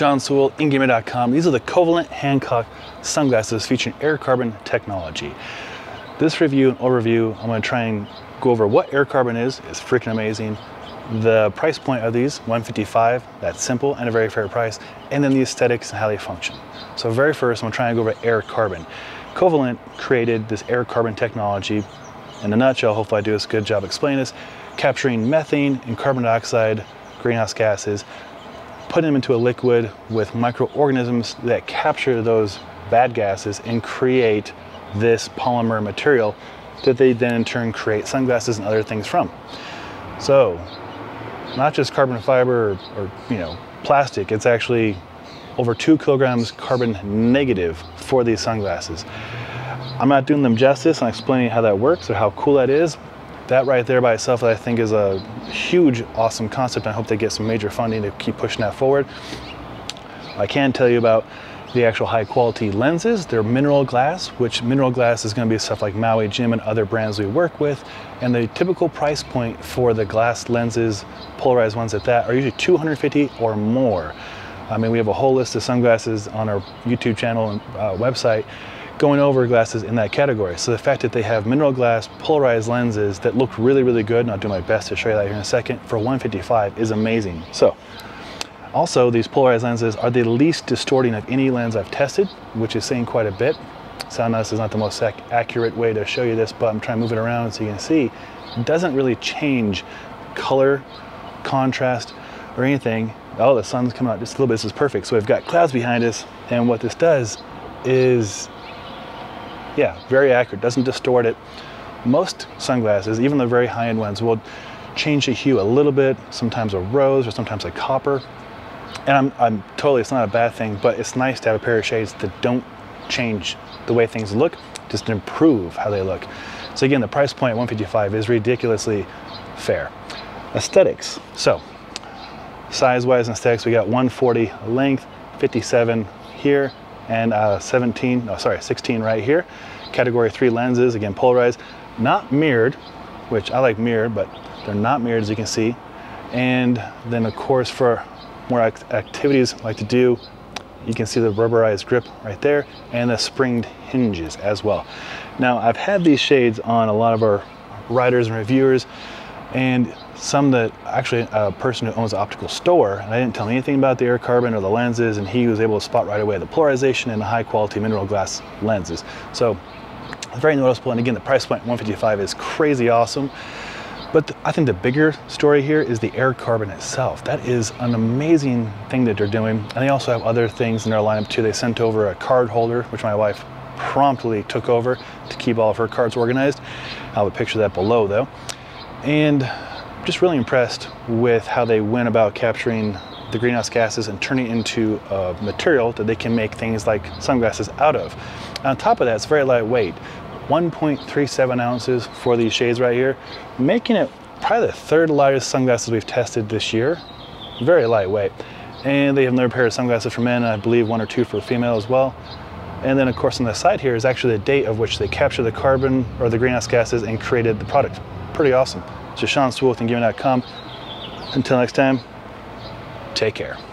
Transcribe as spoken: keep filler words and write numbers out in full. Sean Sewell, InGamer dot com. These are the Covalent Hancock sunglasses featuring AirCarbon technology. This review and overview, I'm going to try and go over what AirCarbon is. It's freaking amazing. The price point of these, one fifty-five, that's simple and a very fair price, and then the aesthetics and how they function. So very first, I'm trying to go over AirCarbon. Covalent created this AirCarbon technology. In a nutshell, hopefully I do a good job explaining this, capturing methane and carbon dioxide, greenhouse gases, putting them into a liquid with microorganisms that capture those bad gases and create this polymer material that they then in turn create sunglasses and other things from. So, not just carbon fiber or, or you know, plastic, it's actually over two kilograms carbon negative for these sunglasses. I'm not doing them justice and explaining how that works or how cool that is. That right there by itself I think is a huge, awesome concept, and I hope they get some major funding to keep pushing that forward. I can tell you about the actual high quality lenses. They're mineral glass, which mineral glass is going to be stuff like Maui Jim and other brands we work with. And the typical price point for the glass lenses, polarized ones at that, are usually two hundred fifty dollars or more. I mean, we have a whole list of sunglasses on our YouTube channel and uh, website going over glasses in that category. So the fact that they have mineral glass polarized lenses that look really, really good, and I'll do my best to show you that here in a second, for one fifty-five is amazing. So. Also, these polarized lenses are the least distorting of any lens I've tested, which is saying quite a bit. Sound this is not the most ac accurate way to show you this, but I'm trying to move it around so you can see. It doesn't really change color, contrast, or anything. Oh, the sun's coming out just a little bit. This is perfect. So we've got clouds behind us, and what this does is, yeah, very accurate. Doesn't distort it. Most sunglasses, even the very high-end ones, will change the hue a little bit, sometimes a rose or sometimes a copper. And I'm, I'm totally, it's not a bad thing, but it's nice to have a pair of shades that don't change the way things look, just improve how they look. So again, the price point at one fifty-five is ridiculously fair. Aesthetics. So size-wise and aesthetics, we got one forty length, fifty-seven here, and uh, seventeen, no, sorry, sixteen right here. Category three lenses, again, polarized, not mirrored, which I like mirrored, but they're not mirrored as you can see. And then of course for more activities I like to do, you can see the rubberized grip right there and the springed hinges as well. Now I've had these shades on a lot of our riders and reviewers, and some that actually a person who owns an optical store, and I didn't tell him anything about the AirCarbon or the lenses, and he was able to spot right away the polarization and the high quality mineral glass lenses. So very noticeable, and again the price point one fifty-five is crazy awesome. But the, I think the bigger story here is the AirCarbon itself. That is an amazing thing that they're doing. And they also have other things in their lineup too. They sent over a card holder, which my wife promptly took over to keep all of her cards organized. I'll have a picture of that below though. And just really impressed with how they went about capturing the greenhouse gases and turning it into a material that they can make things like sunglasses out of. And on top of that, it's very lightweight. one point three seven ounces for these shades right here, making it probably the third lightest sunglasses we've tested this year. Very lightweight. And they have another pair of sunglasses for men, and I believe one or two for female as well. And then of course on the side here is actually the date of which they captured the carbon or the greenhouse gases and created the product. Pretty awesome. So Sean Sewell with Engearment dot com. Until next time, take care.